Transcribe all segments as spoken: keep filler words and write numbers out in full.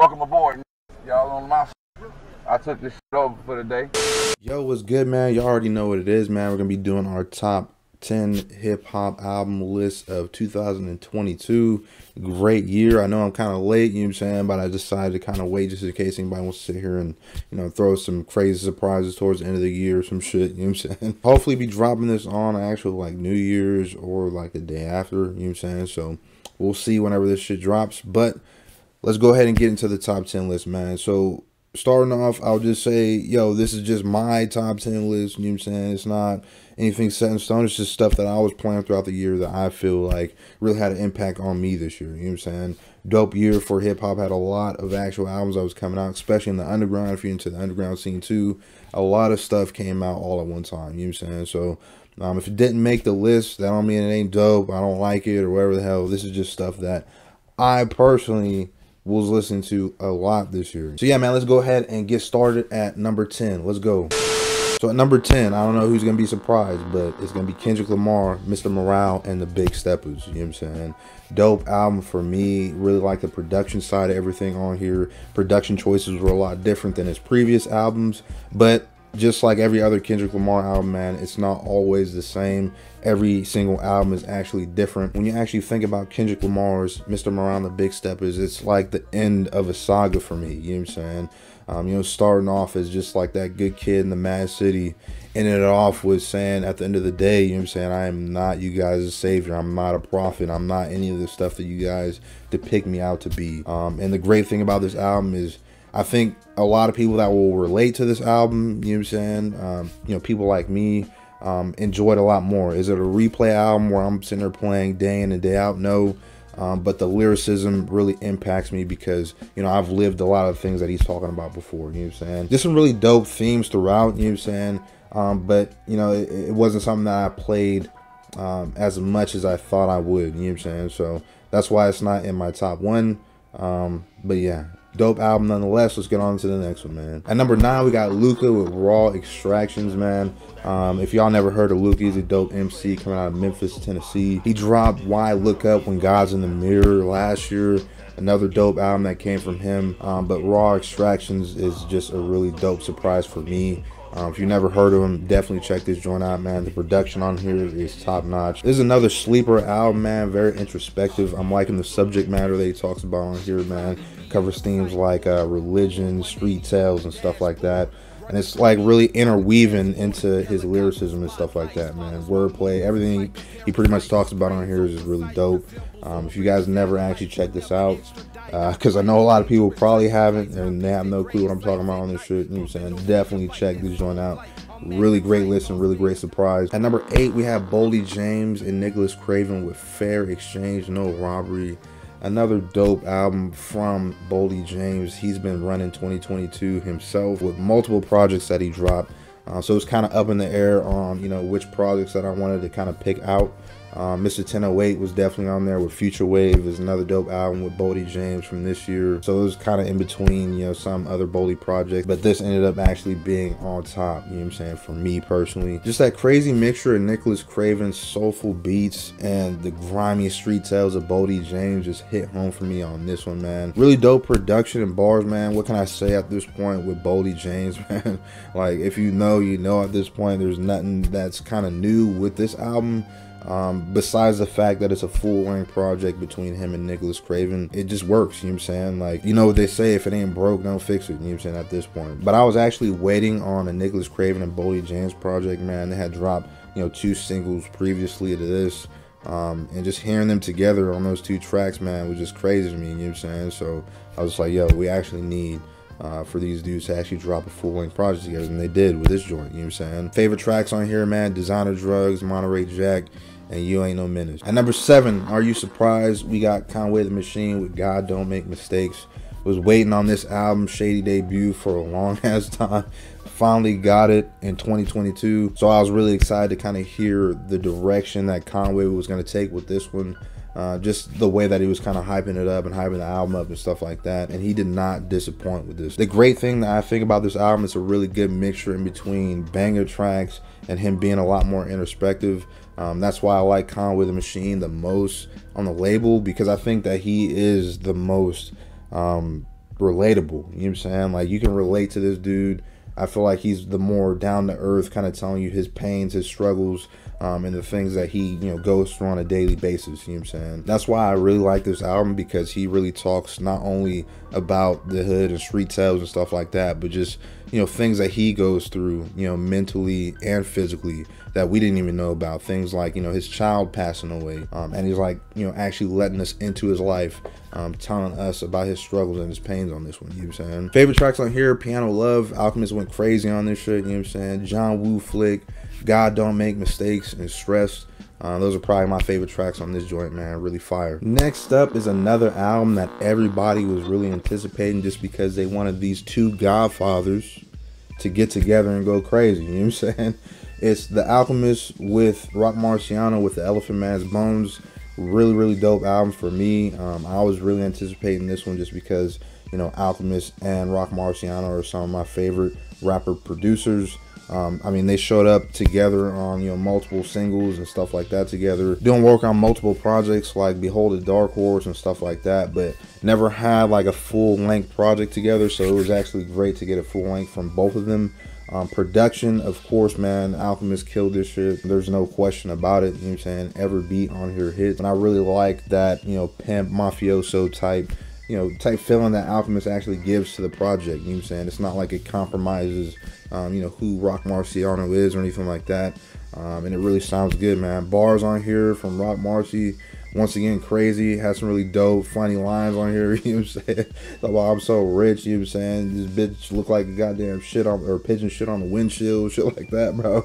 Welcome aboard, y'all on my shit. I took this shit over for the day. Yo, what's good, man? You already know what it is, man. We're gonna be doing our top ten hip-hop album list of two thousand twenty-two. Great year. I know I'm kind of late, you know what I'm saying, but I decided to kind of wait just in case anybody wants to sit here and, you know, throw some crazy surprises towards the end of the year or some shit, you know what I'm saying. Hopefully be dropping this on actual like New Year's or like the day after, you know what I'm saying, so we'll see whenever this shit drops. But let's go ahead and get into the top ten list, man. So starting off, I'll just say, yo, this is just my top ten list, you know what I'm saying? It's not anything set in stone. It's just stuff that I was playing throughout the year that I feel like really had an impact on me this year, you know what I'm saying? Dope year for hip-hop. Had a lot of actual albums that was coming out, especially in the underground. If you're into the underground scene too, a lot of stuff came out all at one time, you know what I'm saying? So um, if it didn't make the list, that don't mean it ain't dope, I don't like it, or whatever the hell. This is just stuff that I personally was listening to a lot this year. So yeah, man, let's go ahead and get started at number ten. Let's go. So at number ten, I don't know who's gonna be surprised, but it's gonna be Kendrick Lamar, Mister Morale and the Big Steppers. You know what I'm saying? Dope album for me. Really like the production side of everything on here. Production choices were a lot different than his previous albums, but just like every other Kendrick Lamar album, man, it's not always the same. Every single album is actually different. When you actually think about Kendrick Lamar's Mister Morale and the Big Steppers, it's like the end of a saga for me, you know what I'm saying? Um, you know, starting off as just like that Good Kid in the M A A D City, ended it off with saying at the end of the day, you know what I'm saying, I am not you guys' savior, I'm not a prophet, I'm not any of the stuff that you guys depict me out to be. Um, and the great thing about this album is, I think a lot of people that will relate to this album, you know what I'm saying, um, you know, people like me, um, enjoyed a lot more. Is it a replay album where I'm sitting there playing day in and day out? No, um, but the lyricism really impacts me because, you know, I've lived a lot of things that he's talking about before, you know what I'm saying. Just some really dope themes throughout, you know what I'm saying, um, but, you know, it, it wasn't something that I played um, as much as I thought I would, you know what I'm saying, so that's why it's not in my top one, um, but yeah. Dope album nonetheless. Let's get on to the next one, man. At number nine, we got Luca with Raw Extractions, man. Um, if y'all never heard of Luca, he's a dope M C coming out of Memphis, Tennessee. He dropped Why Look Up When God's in the Mirror last year. Another dope album that came from him. Um, but Raw Extractions is just a really dope surprise for me. Um, if you never heard of him, definitely check this joint out, man. The production on here is top notch. This is another sleeper album, man. Very introspective. I'm liking the subject matter that he talks about on here, man. Covers themes like uh, religion, street tales, and stuff like that. And it's like really interweaving into his lyricism and stuff like that, man. Wordplay, everything he pretty much talks about on here is just really dope. Um, if you guys never actually check this out, because uh, I know a lot of people probably haven't and they have no clue what I'm talking about on this shit, you know what I'm saying? Definitely check this joint out. Really great listen, really great surprise. At number eight, we have Boldy James and Nicholas Craven with Fair Exchange, No Robbery. Another dope album from Boldy James. He's been running twenty twenty-two himself with multiple projects that he dropped. Uh, so it's kind of up in the air on, you know, which projects that I wanted to kind of pick out. Uh, Mister ten oh eight was definitely on there with Future Wave. Is another dope album with Boldy James from this year. So it was kind of in between, you know, some other Boldy projects, but this ended up actually being on top, you know what I'm saying, for me personally. Just that crazy mixture of Nicholas Craven's soulful beats and the grimy street tales of Boldy James just hit home for me on this one, man. Really dope production and bars, man. What can I say at this point with Boldy James, man? Like, if you know, you know at this point. There's nothing that's kind of new with this album. Um, besides the fact that it's a full-length project between him and Nicholas Craven, it just works, you know what I'm saying? Like, you know what they say, if it ain't broke, don't fix it, you know what I'm saying, at this point. But I was actually waiting on a Nicholas Craven and Boldy James project, man. They had dropped, you know, two singles previously to this. Um, and just hearing them together on those two tracks, man, was just crazy to me, you know what I'm saying? So I was like, yo, we actually need Uh, for these dudes to actually drop a full-length project together, and they did with this joint, you know what I'm saying? Favorite tracks on here, man, Designer Drugs, Monterey Jack, and You Ain't No Menace. At number seven, are you surprised? We got Conway the Machine with God Don't Make Mistakes. Was waiting on this album, Shady debut, for a long-ass time. Finally got it in twenty twenty-two, so I was really excited to kind of hear the direction that Conway was going to take with this one. Uh, just the way that he was kind of hyping it up and hyping the album up and stuff like that, and he did not disappoint with this. The great thing that I think about this album is a really good mixture in between banger tracks and him being a lot more introspective. Um, that's why I like Conway the Machine the most on the label, because I think that he is the most um, relatable. You know what I'm saying? Like, you can relate to this dude. I feel like he's the more down to earth, kind of telling you his pains, his struggles, um, and the things that he, you know, goes through on a daily basis. You know what I'm saying? That's why I really like this album, because he really talks not only about the hood and street tales and stuff like that, but just, you know, things that he goes through, you know, mentally and physically, that we didn't even know about. Things like, you know, his child passing away, um, and he's like, you know, actually letting us into his life, um, telling us about his struggles and his pains on this one. You know what I'm saying? Favorite tracks on here: Piano Love, Alchemist went crazy on this shit. You know what I'm saying? John Woo Flick, God Don't Make Mistakes, and Stress. Uh, those are probably my favorite tracks on this joint, man. Really fire. Next up is another album that everybody was really anticipating, just because they wanted these two godfathers to get together and go crazy. You know what I'm saying? It's The Alchemist with Roc Marciano with the Elephant Man's Bones. Really, really dope album for me. Um, I was really anticipating this one just because, you know, Alchemist and Roc Marciano are some of my favorite rapper producers. Um, I mean, they showed up together on, you know, multiple singles and stuff like that together, doing work on multiple projects like Behold the Dark Horse and stuff like that, but never had like a full length project together. So it was actually great to get a full length from both of them. Um, production, of course, man, Alchemist killed this shit. There's no question about it. You know what I'm saying? Every beat on here hits. And I really like that, you know, pimp mafioso type, you know, type feeling that Alchemist actually gives to the project. You know what I'm saying? It's not like it compromises, um, you know, who Roc Marciano is or anything like that. Um, and it really sounds good, man. Bars on here from Roc Marci, once again, crazy. Has some really dope, funny lines on here. You know what I'm saying? Like, well, I'm so rich. You know what I'm saying? This bitch look like goddamn shit on, or pigeon shit on the windshield, shit like that, bro.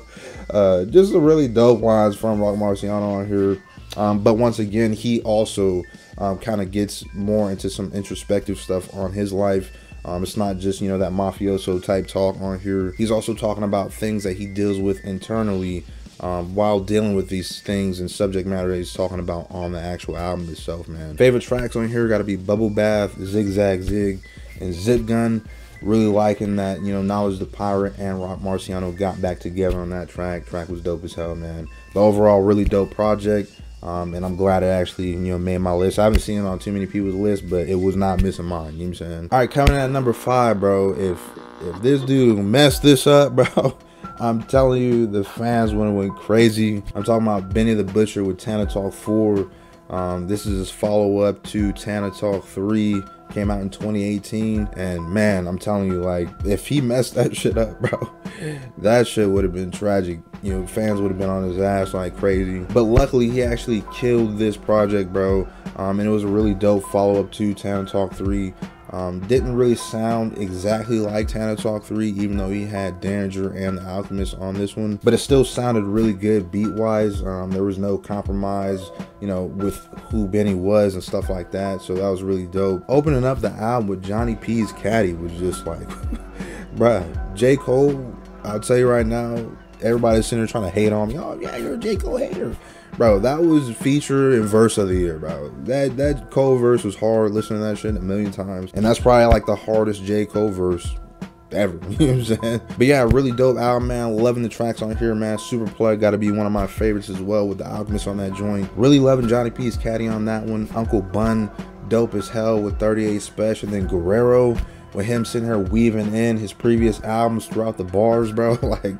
Uh, just some really dope lines from Roc Marciano on here. Um, but once again, he also um, kind of gets more into some introspective stuff on his life. Um, it's not just, you know, that mafioso type talk on here. He's also talking about things that he deals with internally um, while dealing with these things and subject matter that he's talking about on the actual album itself, man. Favorite tracks on here got to be Bubble Bath, Zigzag Zig, and Zip Gun. Really liking that, you know, Knowledge the Pirate and Roc Marciano got back together on that track. Track was dope as hell, man. But overall, really dope project. Um, and I'm glad it actually, you know, made my list. I haven't seen it on too many people's list, but it was not missing mine. You know what I'm saying? All right, coming at number five, bro. If if this dude messed this up, bro, I'm telling you, the fans went went crazy. I'm talking about Benny the Butcher with Tana Talk four. Um, this is his follow-up to Tana Talk three. Came out in twenty eighteen, and man, I'm telling you, like, if he messed that shit up, bro, that shit would have been tragic. You know, fans would have been on his ass like crazy, but luckily he actually killed this project, bro. Um, and it was a really dope follow-up to Tana Talk three. Um, didn't really sound exactly like Tana Talk three, even though he had Danger and The Alchemist on this one, but it still sounded really good beat-wise. Um, there was no compromise, you know, with who Benny was and stuff like that, so that was really dope. Opening up the album with Johnny P's Caddy was just like, bruh, J. Cole, I'll tell you right now, everybody's sitting there trying to hate on me. Oh, yeah, you're a J. Cole hater. Bro, that was feature and verse of the year, bro. That that Cole verse was hard. Listening to that shit a million times. And that's probably like the hardest J. Cole verse ever. You know what I'm saying? But yeah, really dope album, man. Loving the tracks on here, man. Super Plug got to be one of my favorites as well, with The Alchemist on that joint. Really loving Johnny P's Caddy on that one. Uncle Bun, dope as hell with thirty-eight Special. And then Guerrero, with him sitting here weaving in his previous albums throughout the bars, bro. Like,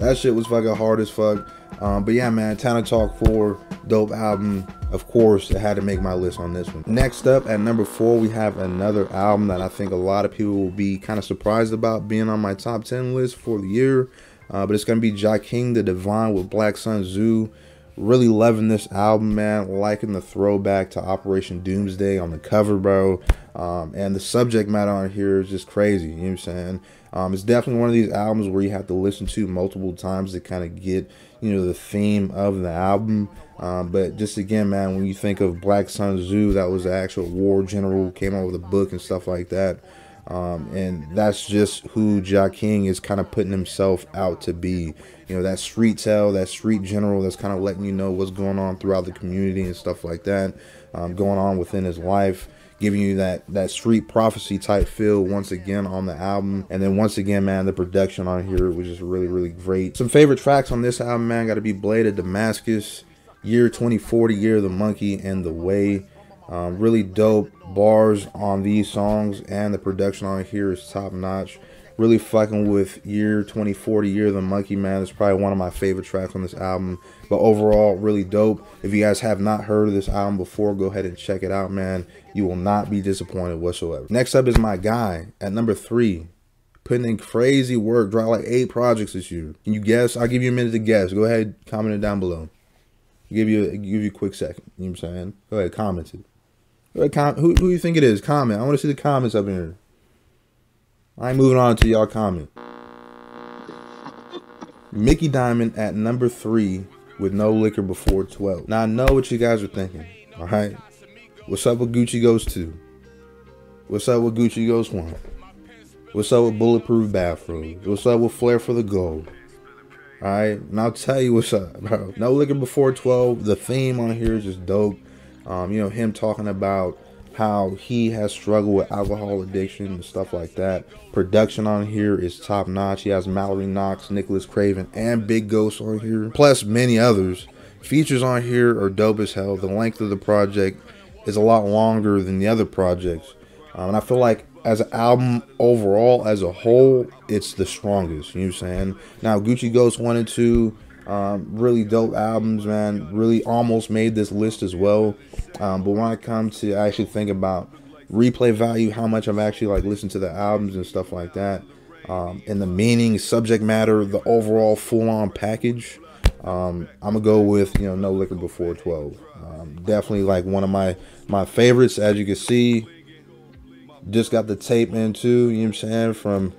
that shit was fucking hard as fuck. Um, but yeah, man, Tana Talk four, dope album. Of course, it had to make my list on this one. Next up, at number four, we have another album that I think a lot of people will be kind of surprised about being on my top ten list for the year. Uh, but it's going to be Ja King the Divine with Black Sun Zoo. Really loving this album, man. Liking the throwback to Operation Doomsday on the cover, bro. Um, and the subject matter on here is just crazy. You know what I'm saying? Um, it's definitely one of these albums where you have to listen to multiple times to kind of get, you know, the theme of the album. Um, but just again, man, when you think of Black Sun Zoo, that was the actual war general, came out with a book and stuff like that. Um, and that's just who Ja King is kind of putting himself out to be. You know, that street tell, that street general that's kind of letting you know what's going on throughout the community and stuff like that, um, going on within his life. Giving you that that street prophecy type feel once again on the album. And then once again, man, the production on here was just really, really great. Some favorite tracks on this album, man, gotta be Blade of Damascus, Year twenty forty, Year of the Monkey, and The Way. Um, really dope bars on these songs and the production on here is top notch. Really fucking with Year twenty forty, Year of the Monkey Man. It's probably one of my favorite tracks on this album. But overall, really dope. If you guys have not heard of this album before, go ahead and check it out, man. You will not be disappointed whatsoever. Next up is my guy at number three. Putting in crazy work. Dropped like eight projects this year. Can you guess? I'll give you a minute to guess. Go ahead, comment it down below. I'll give you a, give you a quick second. You know what I'm saying? Go ahead, comment it. Go ahead, com who, who you think it is? Comment. I want to see the comments up in here. I ain't moving on to y'all comment. Mickey Diamond at number three with No Liquor Before twelve. Now I know what you guys are thinking. All right, what's up with Gucci Ghost two? What's up with Gucci Ghost one? What's up with Bulletproof Bathroom? What's up with Flare for the Gold? All right, and I'll tell you what's up, bro. No Liquor Before twelve. The theme on here is just dope. Um, you know, him talking about how he has struggled with alcohol addiction and stuff like that. Production on here is top notch. He has Mallory Knox, Nicholas Craven, and Big Ghost on here, plus many others. Features on here are dope as hell. The length of the project is a lot longer than the other projects. Um, and I feel like as an album overall, as a whole, it's the strongest, you know what I'm saying? Now, Gucci Ghost one and two, um, really dope albums, man. Really almost made this list as well. Um, but when it comes to I actually think about replay value, how much I've actually like listened to the albums and stuff like that, um, and the meaning, subject matter, the overall full-on package, um, I'm gonna go with you know No Liquor Before twelve. Um, definitely like one of my my favorites, as you can see. Just got the tape in too. You know what I'm saying? From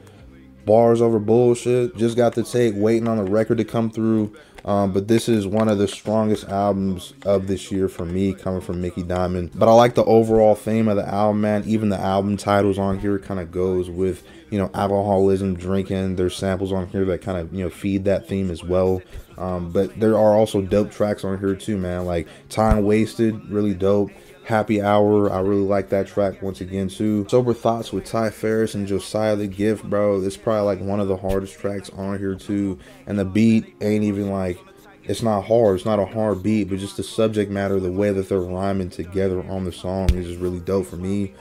Bars Over Bullshit. Just got the tape. Waiting on the record to come through. Um, but this is one of the strongest albums of this year for me, coming from Mickey Diamond. But I like the overall theme of the album, man. Even the album titles on here kind of goes with, you know, alcoholism, drinking. There's samples on here that kind of, you know, feed that theme as well. Um, but there are also dope tracks on here too, man. Like Time Wasted, really dope. Happy Hour, I really like that track once again too. Sober Thoughts with Ty Ferris and Josiah the Gift, bro. It's probably like one of the hardest tracks on here too. And the beat ain't even like, it's not hard. It's not a hard beat, but just the subject matter, the way that they're rhyming together on the song is just really dope for me.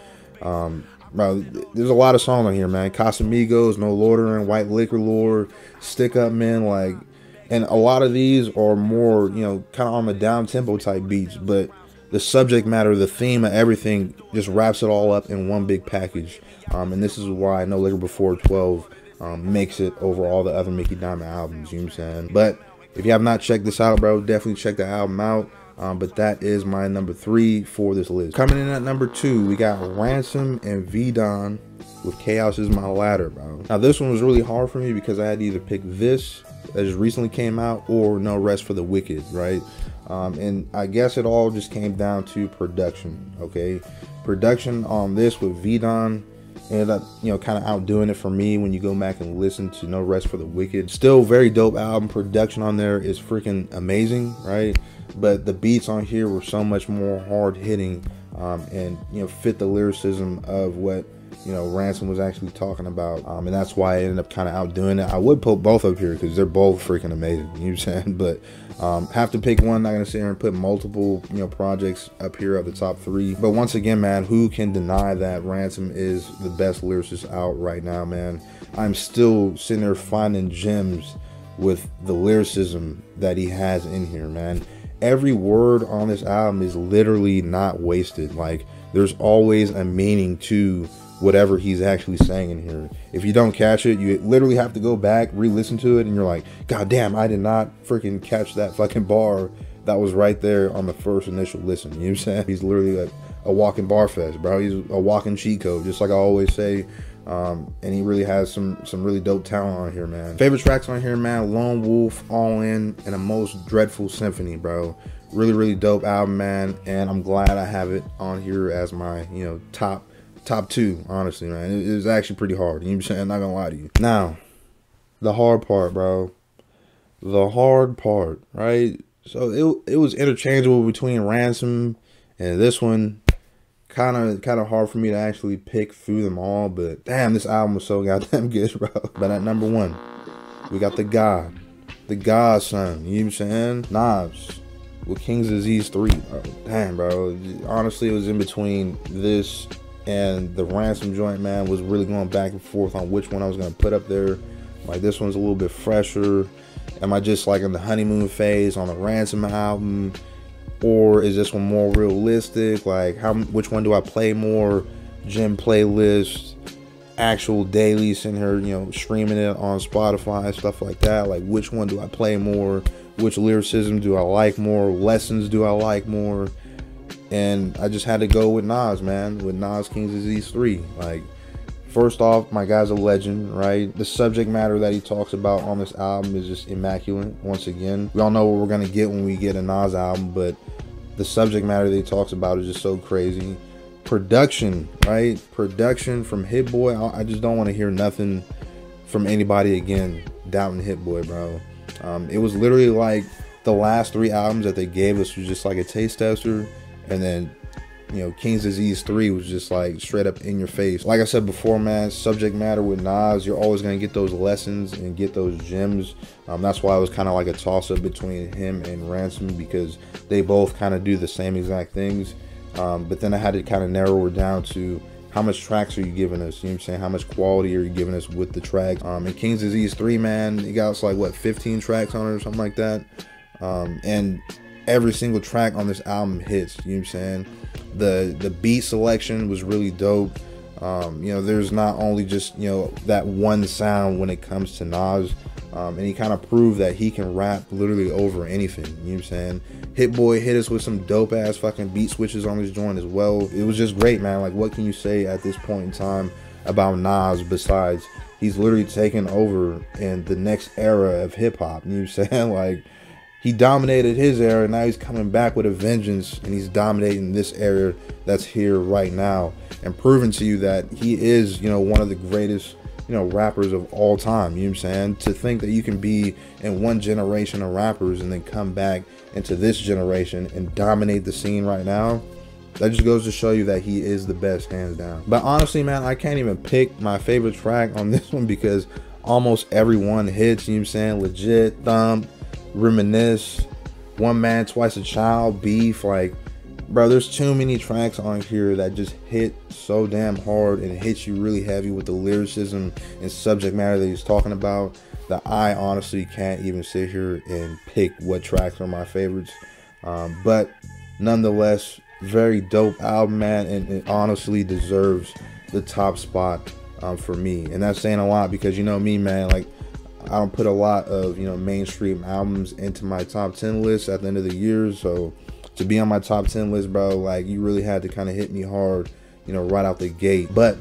Um, bro, there's a lot of songs on here, man. Casamigos, No Loitering, White Liquor Lord, Stick Up Men, like, and a lot of these are more, you know, kind of on the down tempo type beats, but the subject matter, the theme of everything just wraps it all up in one big package. Um, and this is why No Liquor Before twelve um, makes it over all the other Mickey Diamond albums, you know what I'm saying? But if you have not checked this out, bro, definitely check the album out. Um, but that is my number three for this list. Coming in at number two, we got Ransom and V-Don with Chaos Is My Ladder, bro. Now this one was really hard for me because I had to either pick this that just recently came out or No Rest for the Wicked, right? Um, and I guess it all just came down to production, okay? Production on this with V-Don ended up, you know, kind of outdoing it for me when you go back and listen to No Rest for the Wicked. Still very dope album. Production on there is freaking amazing, right? But the beats on here were so much more hard-hitting um, and, you know, fit the lyricism of what, you know, Ransom was actually talking about. Um, and that's why I ended up kind of outdoing it. I would put both up here because they're both freaking amazing, you know what I'm saying? But um, have to pick one. Not going to sit here and put multiple, you know, projects up here of the top three. But once again, man, who can deny that Ransom is the best lyricist out right now, man? I'm still sitting there finding gems with the lyricism that he has in here, man. Every word on this album is literally not wasted. Like, there's always a meaning to whatever he's actually saying in here. If you don't catch it, you literally have to go back, re-listen to it, and you're like, God damn, I did not freaking catch that fucking bar that was right there on the first initial listen. You know what I'm saying? He's literally like a walking bar fest, bro. He's a walking cheat code, just like I always say. Um, and he really has some some really dope talent on here, man. Favorite tracks on here, man: Lone Wolf, All In, and A Most Dreadful Symphony, bro. Really, really dope album, man. And I'm glad I have it on here as my, you know, top. Top two, honestly, man. It, it was actually pretty hard. You know what I'm saying? I'm not gonna lie to you. Now, the hard part, bro. The hard part, right? So it it was interchangeable between Ransom and this one. Kind of, kind of hard for me to actually pick through them all. But damn, this album was so goddamn good, bro. But at number one, we got the God, the Godson. You know what I'm saying? Nas with King's Disease three, bro. Damn, bro. Honestly, it was in between this and the Ransom joint, man. Was really going back and forth on which one I was going to put up there. Like, this one's a little bit fresher. Am I just, like, in the honeymoon phase on the Ransom album? Or is this one more realistic? Like, how? Which one do I play more? Gym playlists, actual dailies in her, you know, streaming it on Spotify, stuff like that. Like, which one do I play more? Which lyricism do I like more? Lessons do I like more? And I just had to go with Nas, man, with Nas King's Disease three. Like, first off, my guy's a legend, right? The subject matter that he talks about on this album is just immaculate. Once again, we all know what we're gonna get when we get a Nas album, but the subject matter that he talks about is just so crazy. Production, right? Production from Hit Boy. I just don't want to hear nothing from anybody again doubting Hit Boy, bro. Um, it was literally like the last three albums that they gave us was just like a taste tester. And then, you know, King's Disease three was just like straight up in your face. Like I said before, man, subject matter with Nas, you're always going to get those lessons and get those gems. Um, that's why it was kind of like a toss up between him and Ransom, because they both kind of do the same exact things. Um, but then I had to kind of narrow it down to how much tracks are you giving us? You know what I'm saying? How much quality are you giving us with the track? Um, and King's Disease three, man, it got like, what, fifteen tracks on it or something like that. Um, and every single track on this album hits, you know what I'm saying? The the beat selection was really dope. Um, you know, there's not only just, you know, that one sound when it comes to Nas, um, and he kind of proved that he can rap literally over anything, you know what I'm saying? Hit Boy hit us with some dope ass fucking beat switches on his joint as well. It was just great, man. Like, what can you say at this point in time about Nas besides he's literally taken over in the next era of hip hop, you know what I'm saying? Like, he dominated his era, and now he's coming back with a vengeance, and he's dominating this era that's here right now, and proving to you that he is, you know, one of the greatest, you know, rappers of all time, you know what I'm saying? To think that you can be in one generation of rappers and then come back into this generation and dominate the scene right now, that just goes to show you that he is the best, hands down. But honestly, man, I can't even pick my favorite track on this one because almost everyone hits, you know what I'm saying? Legit, Thump, Reminisce, One Man Twice a Child, Beef. Like, bro, there's too many tracks on here that just hit so damn hard and hits you really heavy with the lyricism and subject matter that he's talking about, that I honestly can't even sit here and pick what tracks are my favorites. Um, but nonetheless, very dope album, man, and it honestly deserves the top spot um, for me. And that's saying a lot because, you know me, man, like, I don't put a lot of, you know, mainstream albums into my top ten list at the end of the year. So to be on my top ten list, bro, like, you really had to kind of hit me hard, you know, right out the gate. But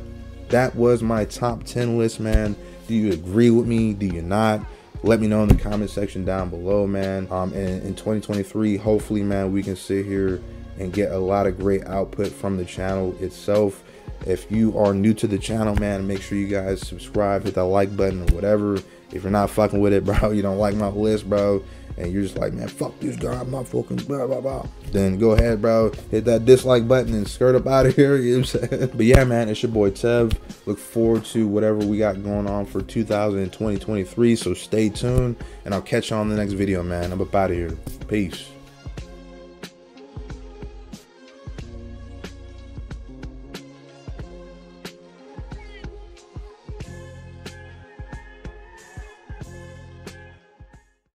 that was my top ten list, man. Do you agree with me? Do you not? Let me know in the comment section down below, man. Um, and in twenty twenty-three, hopefully, man, we can sit here and get a lot of great output from the channel itself. If you are new to the channel, man, make sure you guys subscribe, hit that like button or whatever. If you're not fucking with it, bro, you don't like my list, bro, and you're just like, man, fuck this guy, I'm not fucking blah, blah, blah, then go ahead, bro, hit that dislike button and skirt up out of here, you know what I'm saying? But yeah, man, it's your boy Tev. Look forward to whatever we got going on for two thousand twenty-three, so stay tuned, and I'll catch you on the next video, man. I'm up out of here. Peace.